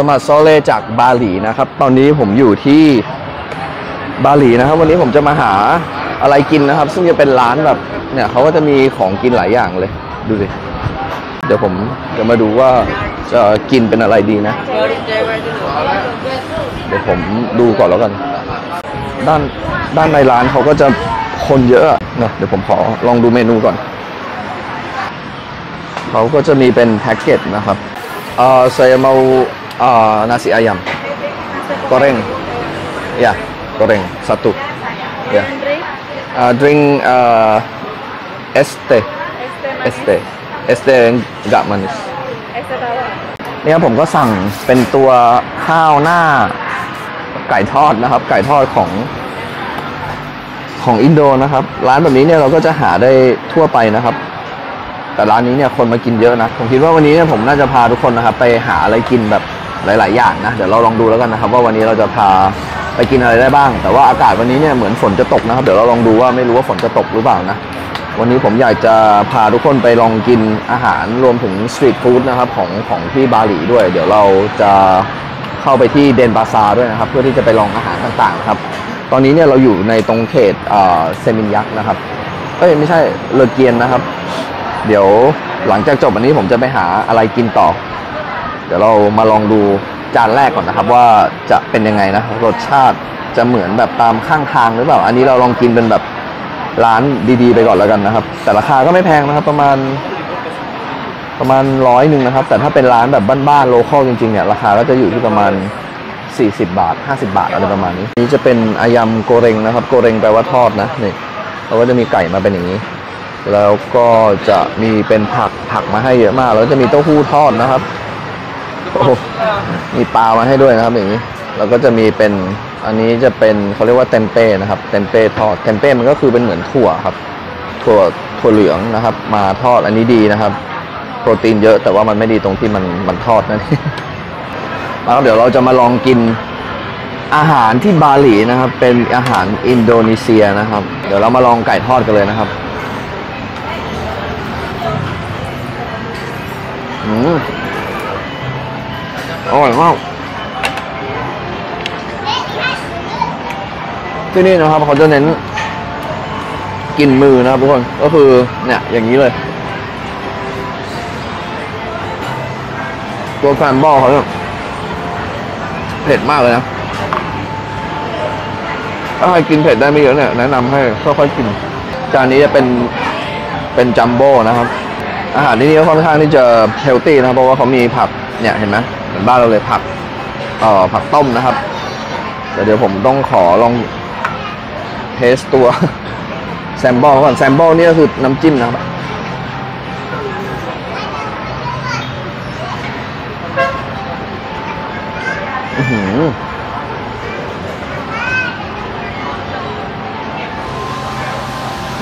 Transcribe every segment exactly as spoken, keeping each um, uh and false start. สมัติโซเลจากบาหลีนะครับตอนนี้ผมอยู่ที่บาหลีนะครับวันนี้ผมจะมาหาอะไรกินนะครับซึ่งจะเป็นร้านแบบเนี่ยเขาก็จะมีของกินหลายอย่างเลยดูสิเดี๋ยวผมจะมาดูว่าจะกินเป็นอะไรดีนะเดี๋ยวผมดูก่อนแล้วกันด้านด้านในร้านเขาก็จะคนเยอะนะเดี๋ยวผมขอลองดูเมนูก่อนเขาก็จะมีเป็นแพ็กเกจนะครับเอ่อไซเมาเอ่อนาซิอายัมgoreng ya goreng satu ya drink es teh es teh es teh enggak manisเนี่ยผมก็สั่งเป็นตัวข้าวหน้าไก่ทอดนะครับไก่ทอดของของอินโดนะครับร้านแบบนี้เนี่ยเราก็จะหาได้ทั่วไปนะครับแต่ร้านนี้เนี่ยคนมากินเยอะนะผมคิดว่าวันนี้เนี่ยผมน่าจะพาทุกคนนะครับไปหาอะไรกินแบบหลายๆอย่างนะเดี๋ยวเราลองดูแล้วกันนะครับว่าวันนี้เราจะพาไปกินอะไรได้บ้างแต่ว่าอากาศวันนี้เนี่ยเหมือนฝนจะตกนะครับเดี๋ยวเราลองดูว่าไม่รู้ว่าฝนจะตกหรือเปล่านะวันนี้ผมอยากจะพาทุกคนไปลองกินอาหารรวมถึงสตรีทฟู้ดนะครับของของที่บาหลีด้วยเดี๋ยวเราจะเข้าไปที่เดนบาซาด้วยนะครับเพื่อที่จะไปลองอาหารต่างๆครับตอนนี้เนี่ยเราอยู่ในตรงเขตเซมินยักนะครับเอ้ยไม่ใช่เลเกียนนะครับเดี๋ยวหลังจากจบวันนี้ผมจะไปหาอะไรกินต่อเดี๋ยวเรามาลองดูจานแรกก่อนนะครับว่าจะเป็นยังไงนะรสชาติจะเหมือนแบบตามข้างทางหรือเปล่าอันนี้เราลองกินเป็นแบบร้านดีๆไปก่อนแล้วกันนะครับแต่ราคาก็ไม่แพงนะครับประมาณประมาณร้อยหนึ่งนะครับแต่ถ้าเป็นร้านแบบบ้านๆโลคอลจริงๆเนี่ยราคาก็จะอยู่ที่ประมาณสี่สิบบาทห้าสิบบาทอะไรประมาณนี้นี่จะเป็นอายำโกเร็งนะครับโกเร็งแปลว่าทอดนะนี่เราก็จะมีไก่มาเป็นอย่างนี้แล้วก็จะมีเป็นผักผักมาให้เยอะมากแล้วจะมีเต้าหู้ทอดนะครับโอ้มีปลามาให้ด้วยนะครับอย่างนี้แล้วก็จะมีเป็นอันนี้จะเป็นเขาเรียกว่าเทมเป้นะครับเทมเป้ทอดเทมเป้มันก็คือเป็นเหมือนถั่วครับถั่วถั่วเหลืองนะครับมาทอดอันนี้ดีนะครับโปรตีนเยอะแต่ว่ามันไม่ดีตรงที่มันมันทอดนั่นแล้วเดี๋ยวเราจะมาลองกินอาหารที่บาหลีนะครับเป็นอาหารอินโดนีเซียนะครับเดี๋ยวเรามาลองไก่ทอดกันเลยนะครับอืมอร่อยมากที่นี่นะครับเขาจะเน้นกินมือนะครับทุกคนก็คือเนี่ยอย่างนี้เลยตัวแฟนบอลเขาเนี่ยเผ็ดมากเลยนะถ้าใครกินเผ็ดได้ไม่เยอะเนี่ยแนะนำให้ค่อยๆกินจานนี้จะเป็นเป็นจัมโบ้นะครับอาหารที่นี่ค่อนข้างที่จะเฮลตี้นะครับเพราะว่าเขามีผักเนี่ยเห็นไหมเหมือนบ้านเราเลยผักเอ่อผักต้มนะครับแต่เดี๋ยวผมต้องขอลองเทสตัวแซมบอลก่อนแซมบอลนี่ก็คือน้ำจิ้มนะครับ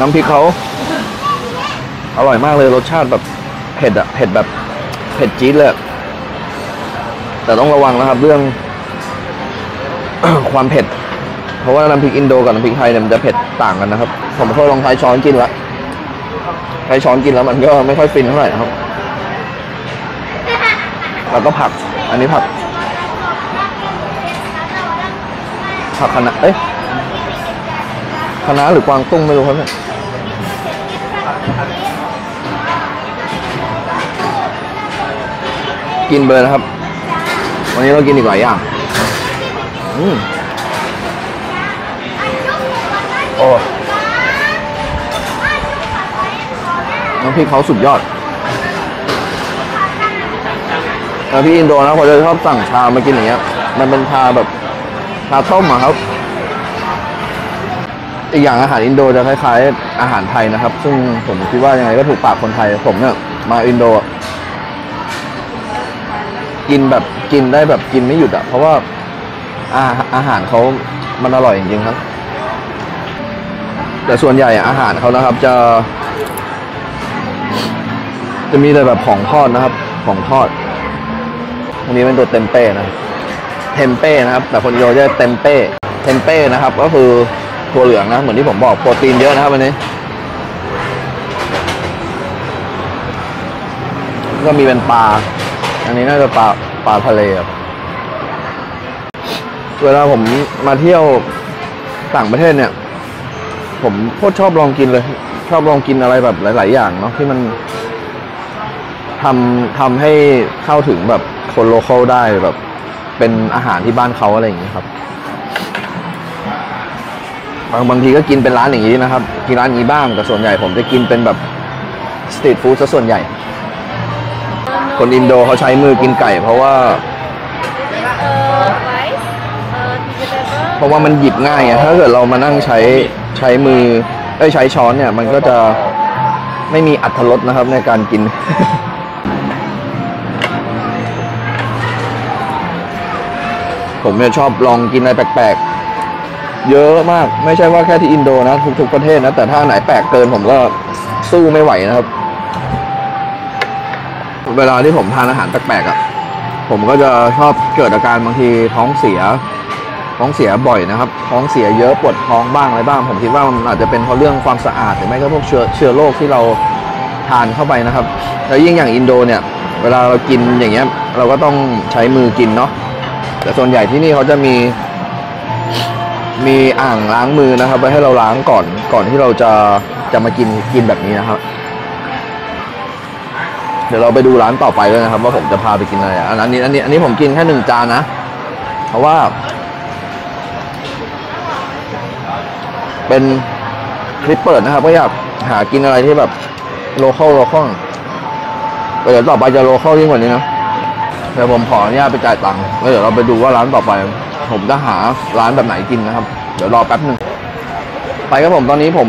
น้ำพริกเขาอร่อยมากเลยรสชาติแบบเผ็ดอะเผ็ดแบบเผ็ดจี๊ดเลยแต่ต้องระวังนะครับเรื่อง ความเผ็ดเพราะว่าน้ำพริกอินโดกับน้ำพริกไทยเนี่ยมันจะเผ็ดต่างกันนะครับผมเคยลองใช้ช้อนกินแล้วใช้ช้อนกินแล้วมันก็ไม่ค่อยฟินเท่าไหร่นะครับแล้วก็ผักอันนี้ผักผักคะน้าเอ๊ะคะน้าหรือกวางตุ้งไม่รู้ครับเนี่ยกินเบอร์นะครับวันนี้เรากินอีกหลายอย่างอืมโอ้น้ำพริกเขาสุดยอดแล้วพี่อินโดนะเขาจะชอบสั่งชามากินอย่างเงี้ยมันเป็นชาแบบชาต้มอะครับอีกอย่างอาหารอินโดจะคล้ายๆอาหารไทยนะครับซึ่งผมคิดว่ายังไงก็ถูกปากคนไทยผมเนี่ยมาอินโดกินแบบกินได้แบบกินไม่หยุดอะเพราะว่าอาอาหารเขามันอร่อยจริงๆครับแต่ส่วนใหญ่อาหารเขานะครับจะจะมีแต่แบบของทอดนะครับของทอดอันนี้เป็นตัวเทมเป้นะเทมเป้นะครับแต่คนอินโดจะเทมเป้เทมเป้นะครับก็คือตัวเหลืองนะเหมือนที่ผมบอกโปรตีนเยอะนะครับวันนี้ก็มีเป็นปลาอันนี้น่าจะปลาปลาทะเลครับ เวลาผมมาเที่ยวต่างประเทศเนี่ยผมโคตรชอบลองกินเลยชอบลองกินอะไรแบบหลายๆอย่างเนาะที่มันทำทำให้เข้าถึงแบบคนโลคอลได้แบบเป็นอาหารที่บ้านเขาอะไรอย่างนี้ครับบางบางทีก็กินเป็นร้านอย่างนี้นะครับกินร้านนี้บ้างแต่ส่วนใหญ่ผมจะกินเป็นแบบสตรีทฟู้ดซะส่วนใหญ่คนอินโดเขาใช้มือกินไก่เพราะว่าเพราะว่ามันหยิบง่ายไงถ้าเกิดเรามานั่งใช้ใช้มือเอ้ยใช้ช้อนเนี่ยมันก็จะไม่มีอรรถรสนะครับในการกิน ผมเนี่ยชอบลองกินอะไรแปลกๆเยอะมากไม่ใช่ว่าแค่ที่อินโดนะทุกๆประเทศนะแต่ถ้าไหนแปลกเกินผมก็สู้ไม่ไหวนะครับเวลาที่ผมทานอาหารแปลกๆอ่ะผมก็จะชอบเกิดอาการบางทีท้องเสียท้องเสียบ่อยนะครับท้องเสียเยอะปวดท้องบ้างอะไรบ้างผมคิดว่ามันอาจจะเป็นเพราะเรื่องความสะอาดหรือไม่ก็พวกเชื้อเชื้อโรคที่เราทานเข้าไปนะครับแล้วยิ่งอย่างอินโดเนี่ยเวลาเรากินอย่างเงี้ยเราก็ต้องใช้มือกินเนาะแต่ส่วนใหญ่ที่นี่เขาจะมีมีอ่างล้างมือนะครับไว้ให้เราล้างก่อนก่อนที่เราจะจะมากินกินแบบนี้นะครับเดี๋ยวเราไปดูร้านต่อไปด้วยนะครับว่าผมจะพาไปกินอะไรอันนี้อันนี้อันนี้ผมกินแค่หนึ่งจานนะเพราะว่าเป็นคลิปเปิดนะครับก็อยากหากินอะไรที่แบบโลคอลโลคอลเดี๋ยวต่อไปจะโลคอลยิ่งกว่านี้นะเดี๋ยวผมขออนุญาตไปจ่ายตังค์แล้วเดี๋ยวเราไปดูว่าร้านต่อไปผมจะหาร้านแบบไหนกินนะครับเดี๋ยวรอแป๊บหนึ่งไปครับผมตอนนี้ผม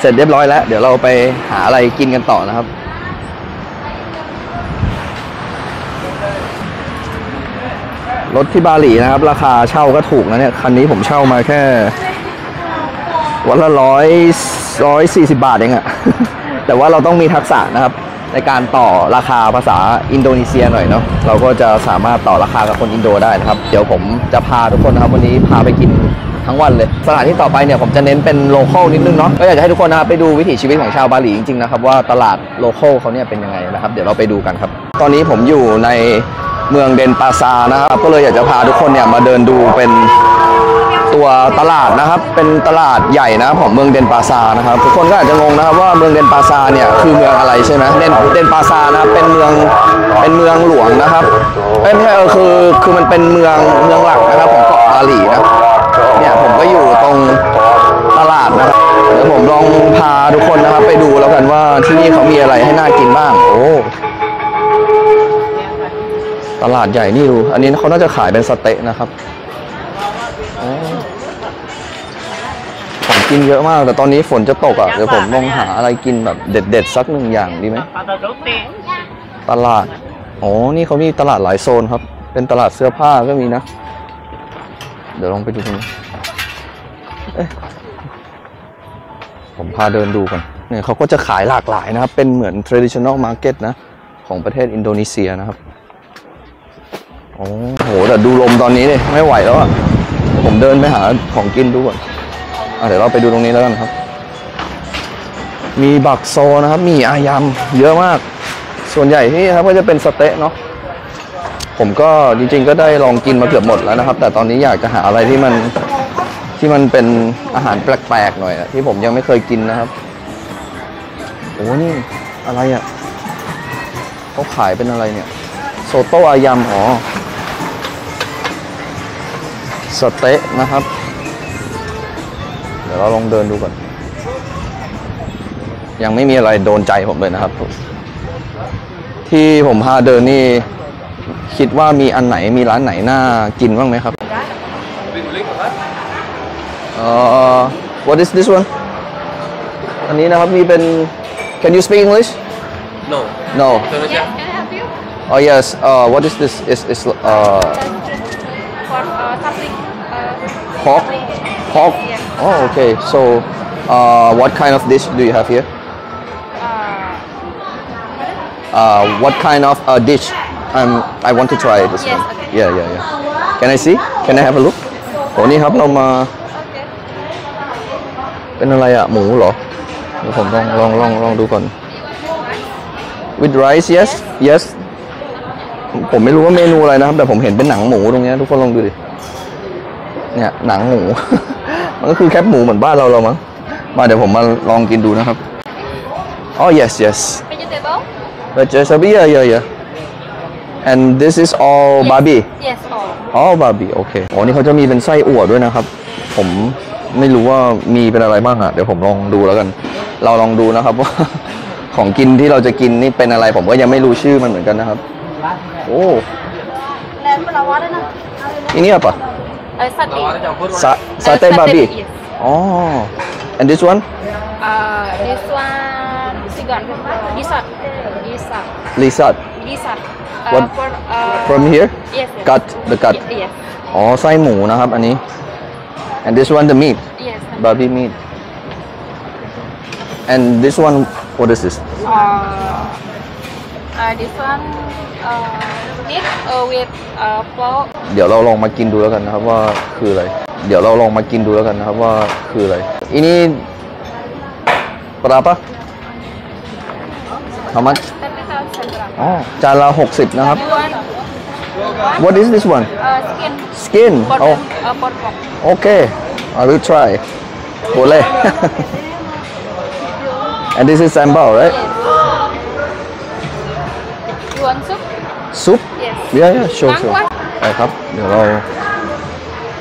เสร็จเรียบร้อยแล้วเดี๋ยวเราไปหาอะไรกินกันต่อนะครับรถที่บาหลีนะครับราคาเช่าก็ถูกนะเนี่ยคันนี้ผมเช่ามาแค่วันละร้อยร้อยสี่สิบบาทเองอะ แต่ว่าเราต้องมีทักษะนะครับในการต่อราคาภาษาอินโดนีเซียหน่อยเนาะเราก็จะสามารถต่อราคากับคนอินโดได้นะครับเดี๋ยวผมจะพาทุกคนนะครับวันนี้พาไปกินทั้งวันเลยสถานที่ต่อไปเนี่ยผมจะเน้นเป็นโลคอลนิดนึงเนาะก็อยากจะให้ทุกคนนะครับไปดูวิถีชีวิตของชาวบาหลีจริงๆนะครับว่าตลาดโลคอลเขาเนี่ยเป็นยังไงนะครับเดี๋ยวเราไปดูกันครับตอนนี้ผมอยู่ในเมืองเดนปาซานะครับก็เลยอยากจะพาทุกคนเนี่ยมาเดินดูเป็นตัวตลาดนะครับเป็นตลาดใหญ่นะของเมืองเดนปาซานะครับทุกคนก็อาจจะงงนะครับว่าเมืองเดนปาซาเนี่ยคือเมืองอะไรใช่ไหมเดนเดนปาซานะเป็นเมืองเป็นเมืองหลวงนะครับไม่ใช่เออคือคือมันเป็นเมืองเมืองหลักนะครับของเกาะบาหลีนะเนี่ยผมก็อยู่ตรงตลาดนะครับเดี๋ยวผมลองพาทุกคนนะครับไปดูแล้วกันว่าที่นี่เขามีอะไรให้น่ากินบ้างโอ้ตลาดใหญ่นี่ดูอันนี้เขาน่าจะขายเป็นสเต๊ะนะครับผมกินเยอะมากแต่ตอนนี้ฝนจะตกอ่ะเดี๋ยวผมลองหาอะไรกินแบบเด็ดๆสักหนึ่งอย่างดีไหมตลาดอ๋อนี่เขามีตลาดหลายโซนครับเป็นตลาดเสื้อผ้าก็มีนะเดี๋ยวลองไปดูกันผมพาเดินดูกันเนี่ยเขาก็จะขายหลากหลายนะครับเป็นเหมือน traditional market นะของประเทศอินโดนีเซียนะครับโอ้โหแต่ดูลมตอนนี้เนี่ยไม่ไหวแล้วอ่ะผมเดินไปหาของกินดูก่อนเดี๋ยวเราไปดูตรงนี้แล้วกันครับมีบักโซนะครับมีอายำเยอะมากส่วนใหญ่ที่ครับก็จะเป็นสเต๊ะเนาะผมก็จริงๆก็ได้ลองกินมาเกือบหมดแล้วนะครับแต่ตอนนี้อยากจะหาอะไรที่มันที่มันเป็นอาหารแปลกๆหน่อยนะที่ผมยังไม่เคยกินนะครับโอ้นี่อะไรอ่ะเขาขายเป็นอะไรเนี่ยโซโต้อายำอ๋อสเต๊ะนะครับเดี๋ยวเราลองเดินดูก่อนยังไม่มีอะไรโดนใจผมเลยนะครับที่ผมพาเดินนี่คิดว่ามีอันไหนมีร้านไหนน่ากินบ้างไหมครับเอ่อ what is this one อันนี้นะครับมีเป็น can you speak English no no oh yes uh, what is this is is uh pork pork oh okay so uh what kind of dish do you have here uh what kind of a dish i'm i want to try this one yeah yeah yeah can I see can I have a look โอ้นี่ครับเรามาเป็นอะไรอะหมูเหรอเดี๋ยวผมลองลองลองลองดูก่อน with rice yes yes ผมไม่รู้ว่าเมนูอะไรนะครับแต่ผมเห็นเป็นหนังหมูตรงนี้ทุกคนลองดูดิ เนี่ยหนังหมู มันก็คือแคบหมูเหมือนบ้านเราเรามั้งมาเดี๋ยวผมมาลองกินดูนะครับอ๋อ yes yes vegetable vegetable yeah yeah yeah and this is all babi yes all all babi okay อ๋อนี่เขาจะมีเป็นไส้อั่วด้วยนะครับผมไม่รู้ว่ามีเป็นอะไรบ้างอะเดี๋ยวผมลองดูแล้วกันเราลองดูนะครับว่าของกินที่เราจะกินนี่เป็นอะไรผมก็ยังไม่รู้ชื่อมันเหมือนกันนะครับโอ้อันนี้อะไรซาเต้บาร์บี้อ๋อ and this one this one sigan risot risot risot risot what from here cut the cut อ๋อไส้หมูนะครับอันนี้ and this one the meat barbie meat and this one what is this this one meat with pork เดี๋ยวเราลองมากินดูแล้วกันนะครับว่าคืออะไรเดี๋ยวเราลองมากินดูแล้วกันนะครับว่าคืออะไรอันนี้ปลาปะเท่าไหร่อ๋อจานละหกสิบนะครับ what is this one skin โอ้โอเค I will try เลย and this is sambal right you want soup soup yeah yeah sure sure ไปครับเดี๋ยวเรา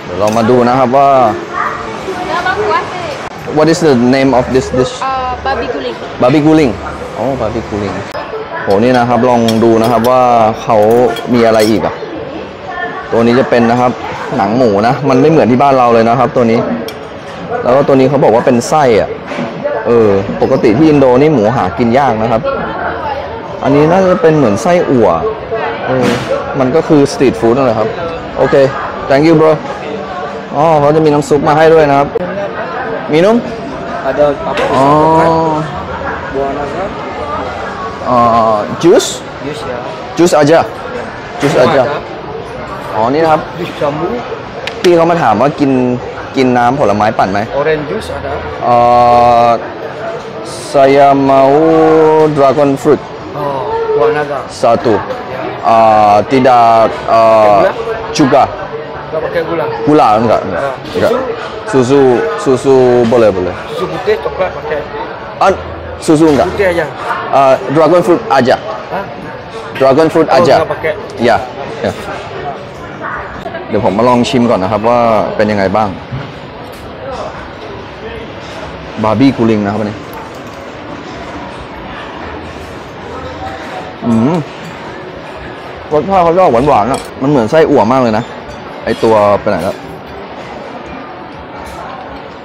เดี๋ยวเรามาดูนะครับว่า what is the name of this dish Babi Guling Babi Guling อ๋อ Babi Guling โหนี่นะครับลองดูนะครับว่าเขามีอะไรอีกอ่ะตัวนี้จะเป็นนะครับหนังหมูนะมันไม่เหมือนที่บ้านเราเลยนะครับตัวนี้แล้วก็ตัวนี้เขาบอกว่าเป็นไส้อ่ะเออปกติที่อินโดนี่หมูหากินยากนะครับอันนี้น่าจะเป็นเหมือนไส้อั่วเออมันก็คือสตรีทฟู้ดนั่นแหละครับโอเค thank you bro อ๋อเขาจะมีน้ำซุปมาให้ด้วยนะครับมีนุ่มอ๋อ juice juice อาจจะ juice อาจจะอ๋อนี่นะครับพี่เขามาถามว่ากินกินน้ำผลไม้ปั่นไหม orange juice อ๋อ saya mau dragon fruit satu Uh, tidak uh, juga gula. Gula enggak, enggak, enggak. Susu, susu boleh boleh. Susu putih coklat pakai. Uh, susu enggak? Putih aja. Uh, dragon fruit aja. Hah? Dragon fruit oh, aja. Ya, ya. เดี๋ยวผมมาลองชิมก่อนนะครับว่าเป็นยังไงบ้างบาร์บี้กูลิงนะครับนี่อืมรสชาติเขาจะออกหวานๆอ่ะมันเหมือนไส้อั่วมากเลยนะไอตัวไปไหนแล้ว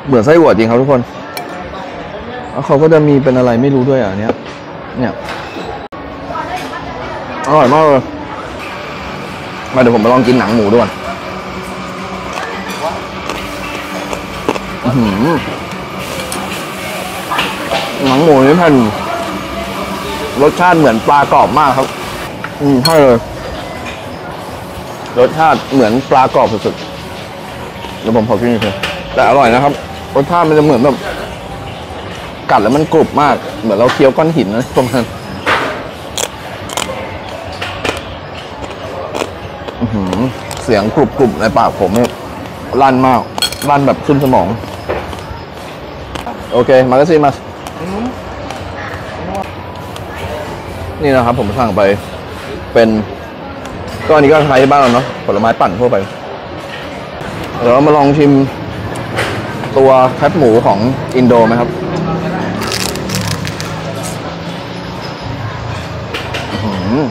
เหมือนไส้อั่วจริงครับทุกคนแล้วเขาก็จะมีเป็นอะไรไม่รู้ด้วยอ่ะเนี้ยเนี่ยอร่อยมากเลยมาเดี๋ยวผมไปลองกินหนังหมูด้วยหนังหมูนี่พันรสชาติเหมือนปลากรอบมากครับอืมใช่เลยรสชาติเหมือนปลากรอบสุดๆแล้วผมพอกินนิดเดียวแต่อร่อยนะครับรสชาติมันจะเหมือนแบบกัดแล้วมันกรุบมากเหมือนเราเคี้ยวก้อนหินนะตรงนั้นเสียงกรุบๆในปากผมเนี่ยลั่นมากลั่นแบบขึ้นสมองโอเคมาก็ซิมานี่นะครับผมสั่งไปเป็นก็อันนี้ก็ใช้บ้านเราเนาะผลไม้ปั่นทั่วไปเดี๋ยวเรามาลองชิมตัวแคบหมูของอินโดไหมครับ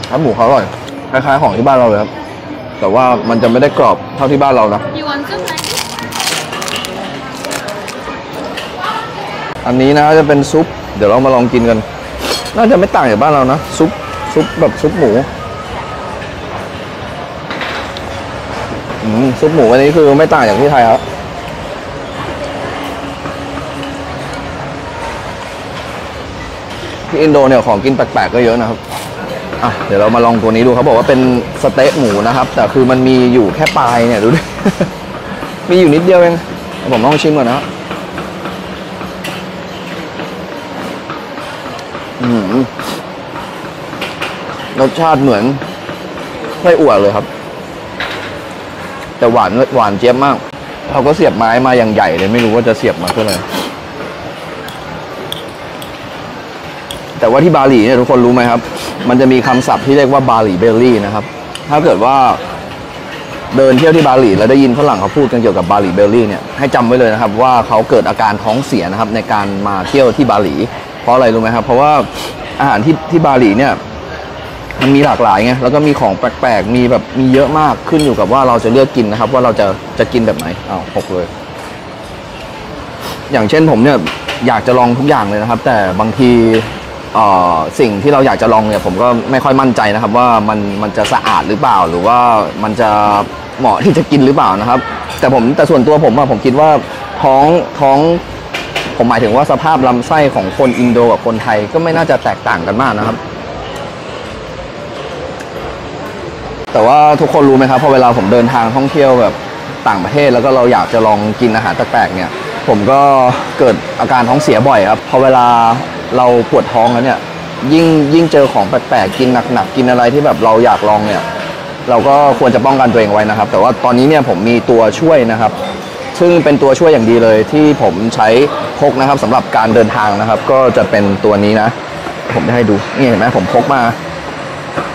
แคบหมูเขาอร่อยคล้ายๆของที่บ้านเราเลยครับแต่ว่ามันจะไม่ได้กรอบเท่าที่บ้านเรานะอันนี้นะจะเป็นซุปเดี๋ยวเรามาลองกินกันน่าจะไม่ต่างจากบ้านเรานะซุปซุปแบบซุปหมูซุปหมูอันนี้คือไม่ต่างจากที่ไทยครับที่อินโดเนี่ยของกินแปลกๆก็เยอะนะครับอ่ะเดี๋ยวเรามาลองตัวนี้ดูเขาบอกว่าเป็นสเต๊ะหมูนะครับแต่คือมันมีอยู่แค่ปลายเนี่ยดูดิ มีอยู่นิดเดียวเองผมลองชิมก่อนนะครับรสชาติเหมือนไส้อั่วเลยครับแต่หวานหวานเจี๊ยบมาก เขาก็เสียบไม้มาอย่างใหญ่เลยไม่รู้ว่าจะเสียบมาเพื่ออะไรแต่ว่าที่บาหลีเนี่ยทุกคนรู้ไหมครับมันจะมีคำศัพท์ที่เรียกว่าบาหลีเบลลี่นะครับถ้าเกิดว่าเดินเที่ยวที่บาหลีแล้วได้ยินฝรั่งเขาพูดกันเกี่ยวกับบาหลีเบลลี่เนี่ยให้จำไว้เลยนะครับว่าเขาเกิดอาการท้องเสียนะครับในการมาเที่ยวที่บาหลีเพราะอะไรรู้ไหมครับเพราะว่าอาหารที่ที่บาหลีเนี่ยมันมีหลากหลายไงแล้วก็มีของแปลกๆมีแบบมีเยอะมากขึ้นอยู่กับว่าเราจะเลือกกินนะครับว่าเราจะจะกินแบบไหนอ้าวหกเลยอย่างเช่นผมเนี่ยอยากจะลองทุกอย่างเลยนะครับแต่บางทีสิ่งที่เราอยากจะลองเนี่ยผมก็ไม่ค่อยมั่นใจนะครับว่ามันมันจะสะอาดหรือเปล่าหรือว่ามันจะเหมาะที่จะกินหรือเปล่านะครับแต่ผมแต่ส่วนตัวผมอะผมคิดว่าท้องท้องผมหมายถึงว่าสภาพลำไส้ของคนอินโดกับคนไทยก็ไม่น่าจะแตกต่างกันมากนะครับแต่ว่าทุกคนรู้ไหมครับพอเวลาผมเดินทางท่องเที่ยวแบบต่างประเทศแล้วก็เราอยากจะลองกินอาหารแปลกๆเนี่ยผมก็เกิดอาการท้องเสียบ่อยครับพอเวลาเราปวดท้องแล้วเนี่ยยิ่งยิ่งเจอของแปลกๆกินหนักๆกินอะไรที่แบบเราอยากลองเนี่ยเราก็ควรจะป้องกันตัวเองไว้นะครับแต่ว่าตอนนี้เนี่ยผมมีตัวช่วยนะครับซึ่งเป็นตัวช่วยอย่างดีเลยที่ผมใช้พกนะครับสำหรับการเดินทางนะครับก็จะเป็นตัวนี้นะผมจะให้ดูนี่เห็นไหมผมพกมา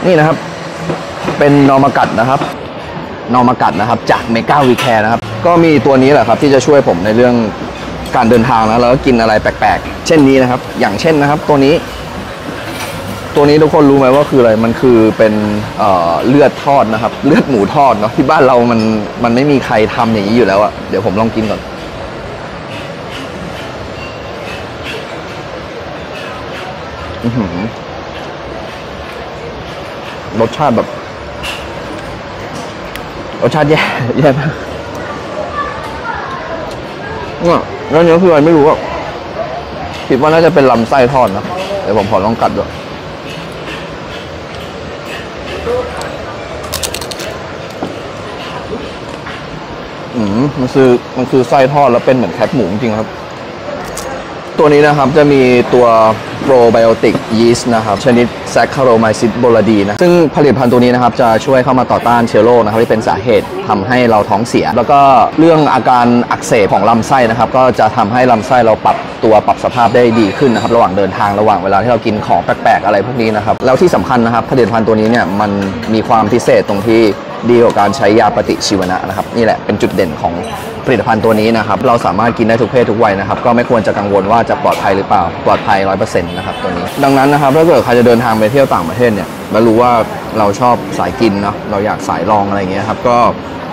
นี่นะครับเป็นนอร์มากัดนะครับนอร์มากัดนะครับจากเมกาวีแคร์นะครับก็มีตัวนี้แหละครับที่จะช่วยผมในเรื่องการเดินทางนะแล้วก็กินอะไรแปลกๆเช่นนี้นะครับอย่างเช่นนะครับตัวนี้ตัวนี้ทุกคนรู้ไหมว่าคืออะไรมันคือเป็น เอ่อ เลือดทอดนะครับเลือดหมูทอดเนาะที่บ้านเรามันมันไม่มีใครทำอย่างนี้อยู่แล้วอะเดี๋ยวผมลองกินก่อนรสชาติแบบรสชาติแย่แย่มากเนี่ยแล้วเนื้อคืออะไรไม่รู้อะคิดว่าน่าจะเป็นลำไส้ทอดนะเดี๋ยวผมขอลองกัดด้วยอืมมันคือมันคือไส้ทอดแล้วเป็นเหมือนแคบหมูจริงครับตัวนี้นะครับจะมีตัวโปรไบโอติกยีสต์นะครับชนิดแซคคาโรไมซิสโบลาดีนะซึ่งผลิตภัณฑ์ตัวนี้นะครับจะช่วยเข้ามาต่อต้านเชื้อโรคนะครับที่เป็นสาเหตุทำให้เราท้องเสียแล้วก็เรื่องอาการอักเสบของลำไส้นะครับก็จะทำให้ลำไส้เราปรับตัวปรับสภาพได้ดีขึ้นนะครับระหว่างเดินทางระหว่างเวลาที่เรากินของแปลกๆอะไรพวกนี้นะครับแล้วที่สำคัญนะครับผลิตภัณฑ์ตัวนี้เนี่ยมันมีความพิเศษตรงที่ดีกว่าการใช้ยาปฏิชีวนะนะครับนี่แหละเป็นจุดเด่นของผลิตภัณฑ์ตัวนี้นะครับเราสามารถกินได้ทุกเพศทุกวัยนะครับก็ไม่ควรจะกังวลว่าจะปลอดภัยหรือเปล่าปลอดภัย ร้อยเปอร์เซ็นต์ นะครับตัวนี้ดังนั้นนะครับถ้าเกิดใครจะเดินทางไปเที่ยวต่างประเทศเนี่ยแล้วรู้ว่าเราชอบสายกินเนาะเราอยากสายลองอะไรอย่างเงี้ยครับก็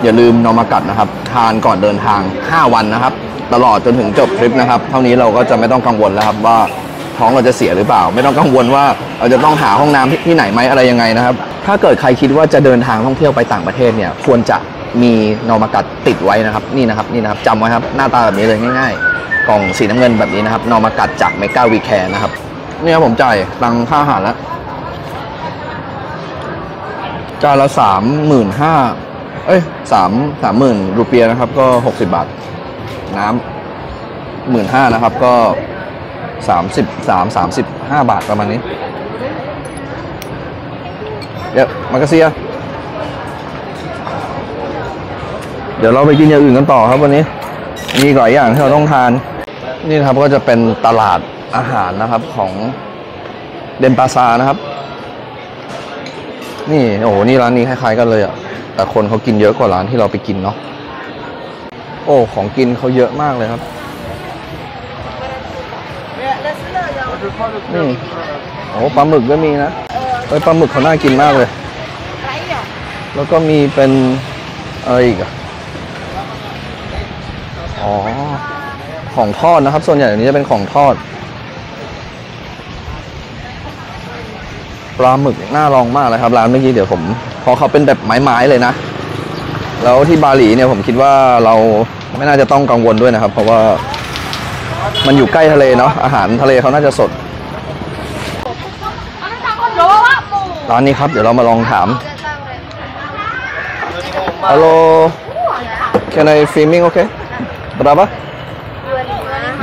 อย่าลืมนอร์มากัดนะครับทานก่อนเดินทางห้าวันนะครับตลอดจนถึงจบทริปนะครับเท่านี้เราก็จะไม่ต้องกังวลแล้วครับว่าท้องเราจะเสียหรือเปล่าไม่ต้องกังวลว่าเราจะต้องหาห้องน้ำที่ไหนไหมอะไรยังไงนะครับถ้าเกิดใครคิดว่าจะเดินทางท่องเที่ยวไปต่างประเทศเนี่ยควรจะมีนอร์มากัดติดไว้นะครับนี่นะครับนี่นะครับจำไว้ครับหน้าตาแบบนี้เลยง่ายๆกล่องสีน้ำเงินแบบนี้นะครับนอร์มากัดจากเมกาวีแคร์นะครับเนี่ยผมจ่ายตังค่าอาหารแล้วจานละสามหมื่นห้าเอ้ยสามสามหมื่นรูเปียนะครับก็หกสิบบาทน้ำหมื่นห้านะครับก็สามสิบสามสามสิบห้าบาทประมาณนี้เดี๋ยวมาเลเซียเดี๋ยวเราไปกินอย่างอื่นกันต่อครับวันนี้มีหลายอย่างที่เราต้องทานนี่ครับก็จะเป็นตลาดอาหารนะครับของเดนปาซานะครับนี่โอ้โหนี่ร้านนี้คล้ายๆกันเลยอ่ะแต่คนเขากินเยอะกว่าร้านที่เราไปกินเนาะโอ้ของกินเขาเยอะมากเลยครับนี่โอ้ปลาหมึกก็มีนะเอ้ยปลาหมึกเขาน่ากินมากเลยแล้วก็มีเป็นอะไรอีกอ่ะอ๋อของทอดนะครับส่วนใหญ่อันนี้จะเป็นของทอดปลาหมึกน่าลองมากเลยครับร้านเมื่อกี้เดี๋ยวผมพอเขาเป็นแบบไม้ๆเลยนะแล้วที่บาหลีเนี่ยผมคิดว่าเราไม่น่าจะต้องกังวลด้วยนะครับเพราะว่ามันอยู่ใกล้ทะเลเนาะอาหารทะเลเขาน่าจะสดร้านนี้ครับเดี๋ยวเรามาลองถามฮัลโหล Can I filming okay berapa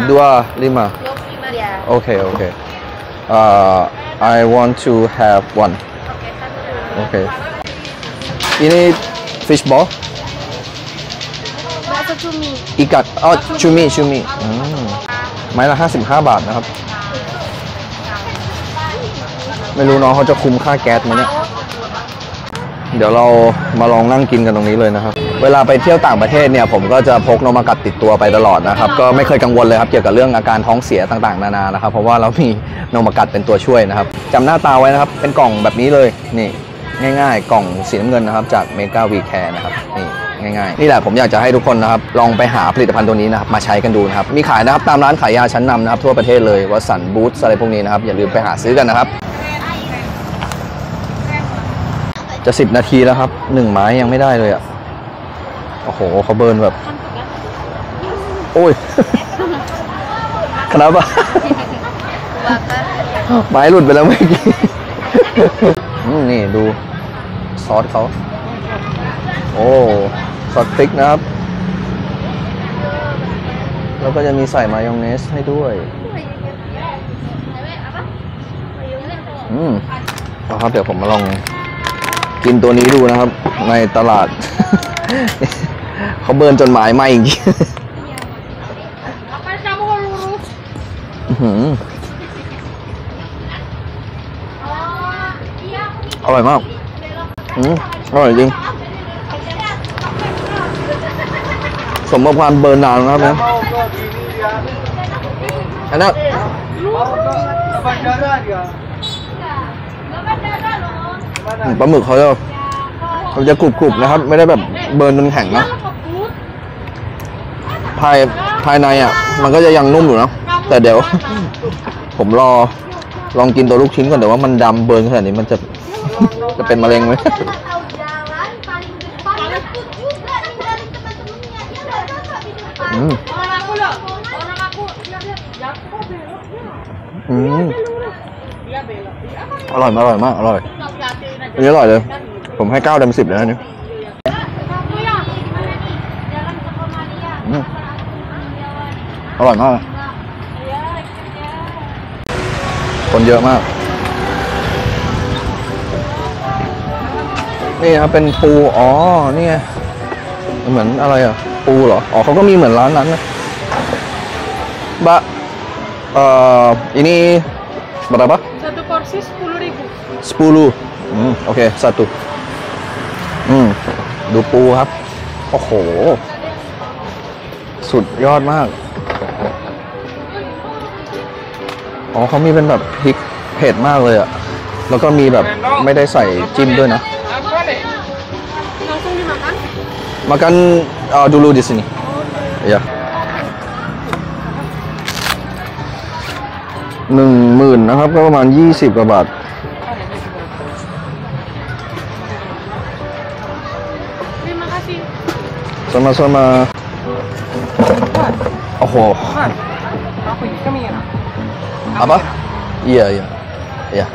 dua lima okay okay uh I want to have one okay ini fish ball ก็ชูมิอีกัดอ๋อชูมิชูมิไม้ละห้าสิบห้าบาทนะครับไม่รู้น้องเขาจะคุ้มค่าแก๊สมั้ยเนี่ยเดี๋ยวเรามาลองนั่งกินกันตรงนี้เลยนะครับเวลาไปเที่ยวต่างประเทศเนี่ยผมก็จะพกนมอากาศติดตัวไปตลอดนะครับก็ไม่เคยกังวลเลยครับเกี่ยวกับเรื่องอาการท้องเสียต่างๆนานานะครับเพราะว่าเรามีนมอากาศเป็นตัวช่วยนะครับจำหน้าตาไว้นะครับเป็นกล่องแบบนี้เลยนี่ง่ายๆกล่องสีน้ำเงินนะครับจากเมกาวีแคร์นะครับนี่ง่ายๆนี่แหละผมอยากจะให้ทุกคนนะครับลองไปหาผลิตภัณฑ์ตัวนี้นะครับมาใช้กันดูนะครับมีขายนะครับตามร้านขายยาชั้นนำนะครับทั่วประเทศเลยวัตสันบูธอะไรพวกนี้นะครับอย่าลืมไปหาซื้อกันนะครับจะสิบนาทีแล้วครับหนึ่งไม้ยังไม่ได้เลยอ่ะโอ้โหเขาเบิร์นแบบโอ้ยครับอ่ะไม้หลุดไปแล้วเมื่อกี้นี่ดูซอสเขาโอ้ซอสพริกนะครับแล้วก็จะมีใส่มายองเนสให้ด้วยอืมเอาครับเดี๋ยวผมมาลองกินตัวนี้ดูนะครับในตลาด เขาเบิร์นจนหมายไหมอีก อร่อยมากอร่อยจริงสมบูรณ์เบิร์นนานนะครับนะอันนั้นปลาหมึกเขาจะเขาจะกรุบๆนะครับไม่ได้แบบเบิร์นจนแข็งนะภายภายในอ่ะมันก็จะยังนุ่มอยู่นะแต่เดี๋ยวผมรอลองกินตัวลูกชิ้นก่อนเดี๋ยวว่ามันดำเบิร์นขนาดนี้มันจะจะเป็นมะเร็งไหมอืมอืมอร่อยมากอร่อยมากอร่อยอันนี้อร่อยเลยผมให้เก้าเต็มสิบเลยนะนี่อร่อยมากคนเยอะมากนี่ครับเป็นปูอ๋อนี่ไงเหมือนอะไรอ่ะปูเหรออ๋อเขาก็มีเหมือนร้านนั้นนะบะเอ่ออันนี้berapa satu porsi sepuluh ribu sepuluhโอเคสตูอืมดูปูครับโอ้โหสุดยอดมากอ๋อเขามีเป็นแบบพริกเผ็ดมากเลยอะแล้วก็มีแบบไม่ได้ใส่จิ้มด้วยนะมากันเอ่อดูรูดิสนี่อย่าหนึ่งหมื่นนะครับก็ประมาณยี่สิบกว่าบาทสมาสมาโอ้โหอะไรเยอะเยอะเยอะ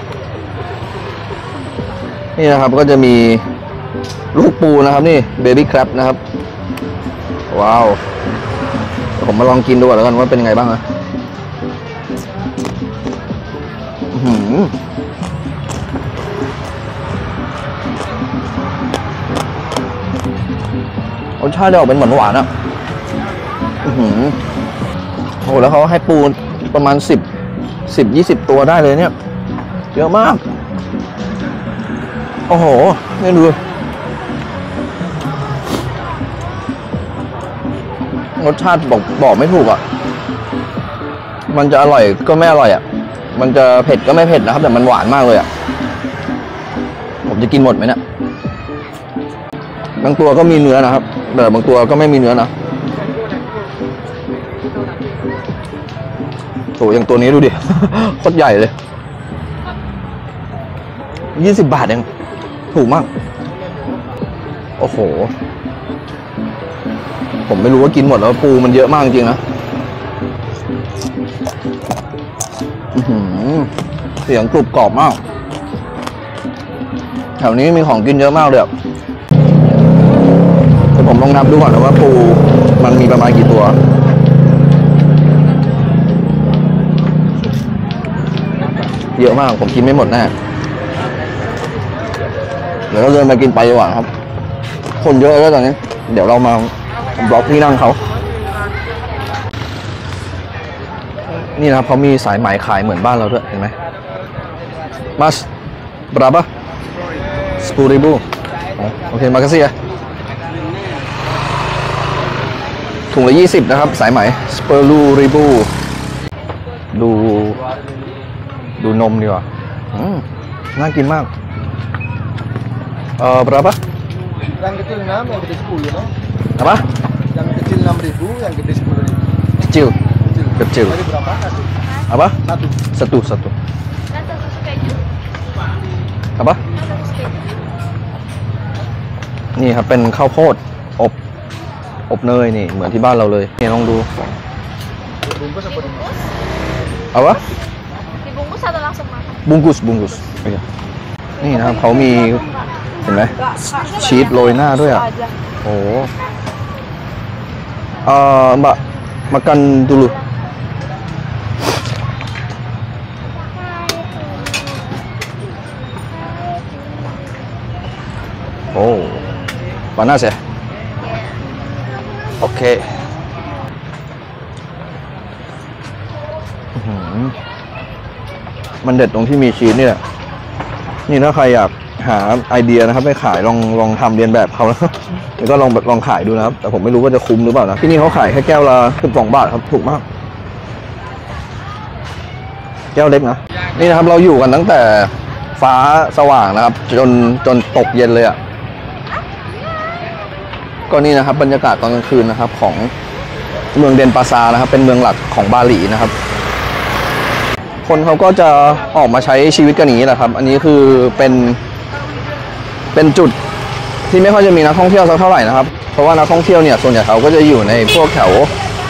นี่นะครับก็จะมีลูกปูนะครับนี่เบบี้แครปนะครับว้าวผมมาลองกินดูก่อนแล้วกันว่าเป็นไงบ้างนะรสชาติจะออกเป็นหวานหวานอ่ะโอ้แล้วเขาให้ปูประมาณสิบสิบยี่สิบตัวได้เลยเนี่ยเยอะมากโอ้โหนี่ดูรสชาติบอกบอกไม่ถูกอ่ะมันจะอร่อยก็ไม่อร่อยอ่ะมันจะเผ็ดก็ไม่เผ็ดนะครับแต่มันหวานมากเลยอ่ะผมจะกินหมดไหมเนี่ยบางตัวก็มีเนื้อนะครับแต่บางตัวก็ไม่มีเนื้อนะโหอย่างตัวนี้ดูดิโคตรใหญ่เลยยี่สิบบาทเองถูกมากโอ้โหผมไม่รู้ว่ากินหมดแล้วปูมันเยอะมากจริงนะเสียงกรุบกรอบมากแถวนี้มีของกินเยอะมากเลยแต่ผมลองนับดูก่อนนะว่าปูมันมีประมาณกี่ตัวเยอะมากผมกินไม่หมดแน่เดี๋ยวเราเดินมากินไปดีกว่าครับคนเยอะแล้วตอนนี้เดี๋ยวเรามา บล็อกที่นั่งเขานี่นะครับเขามีสายไหมขายเหมือนบ้านเราด้วยเห็นไหมมาสบราบะสปูริบูโอเคมาคาซี่ถุงละยี่สิบนะครับสายไหมสปูริบูดูดูนมดีกว่าน่ากินมากเอ่อ berapa yang kecil enam yang gede sepuluh no apa yang kecil enam ribu yang gede sepuluh ribu kecil kecil kecil dari berapa satu apa satu satu satu apaนี่ครับเป็นข้าวโพดอบอบเนยนี่เหมือนที่บ้านเราเลยนี่ลองดูอะไรบุงกุสบุงกุสนี่นะครับเขามีเห็นไหมชีสโรยหน้าด้วยอ่ะโอ้โหเอ่อมามากันดูลูโอ้ปานาเซ่โอเคมันเด็ดตรงที่มีชีสนี่แหละนี่ถ้าใครอยากหาไอเดียนะครับไปขายลองลองทำเรียนแบบเขาแล้วก็ลองลองขายดูนะครับแต่ผมไม่รู้ว่าจะคุ้มหรือเปล่านะที่นี่เขาขายแค่แก้วละสิบสองบาทครับถูกมากแก้วเล็กนะนี่นะครับเราอยู่กันตั้งแต่ฟ้าสว่างนะครับจนจนตกเย็นเลยอ่ะก็นี่นะครับบรรยากาศตอนกลางคืนนะครับของเมืองเดนปาซานะครับเป็นเมืองหลักของบาหลีนะครับคนเขาก็จะออกมาใช้ชีวิตกันอย่างนี้แหละครับอันนี้คือเป็นเป็นจุดที่ไม่ค่อยจะมีนักท่องเที่ยวสักเท่าไหร่นะครับเพราะว่านักท่องเที่ยวเนี่ยส่วนใหญ่เขาก็จะอยู่ในพวกแถว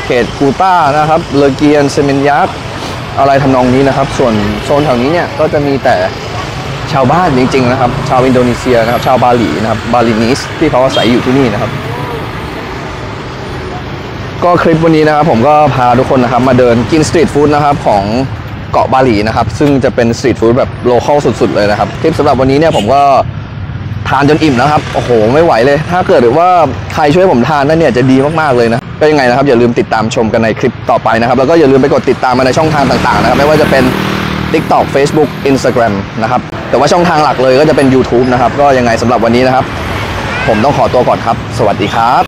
เขตกูต้านะครับเลเกียนเซมินยักอะไรทำนองนี้นะครับส่วนโซนแถวนี้เนี่ยก็จะมีแต่ชาวบ้านจริงๆนะครับชาวอินโดนีเซียนะครับชาวบาหลีนะครับบาหลีนิสที่เขาอาศัยอยู่ที่นี่นะครับก็คลิปวันนี้นะครับผมก็พาทุกคนนะครับมาเดินกินสตรีทฟู้ดนะครับของเกาะบาหลีนะครับซึ่งจะเป็นสตรีทฟู้ดแบบโลคอลสุดๆเลยนะครับคลิปสำหรับวันนี้เนี่ยผมก็ทานจนอิ่มแล้วครับโอ้โหไม่ไหวเลยถ้าเกิดว่าใครช่วยผมทานนั่นเนี่ยจะดีมากๆเลยนะก็ยังไงนะครับอย่าลืมติดตามชมกันในคลิปต่อไปนะครับแล้วก็อย่าลืมไปกดติดตามมาในช่องทางต่างๆนะครับไม่ว่าจะเป็น TikTok Facebook Instagram นะครับแต่ว่าช่องทางหลักเลยก็จะเป็น YouTube นะครับก็ยังไงสำหรับวันนี้นะครับผมต้องขอตัวก่อนครับสวัสดีครับ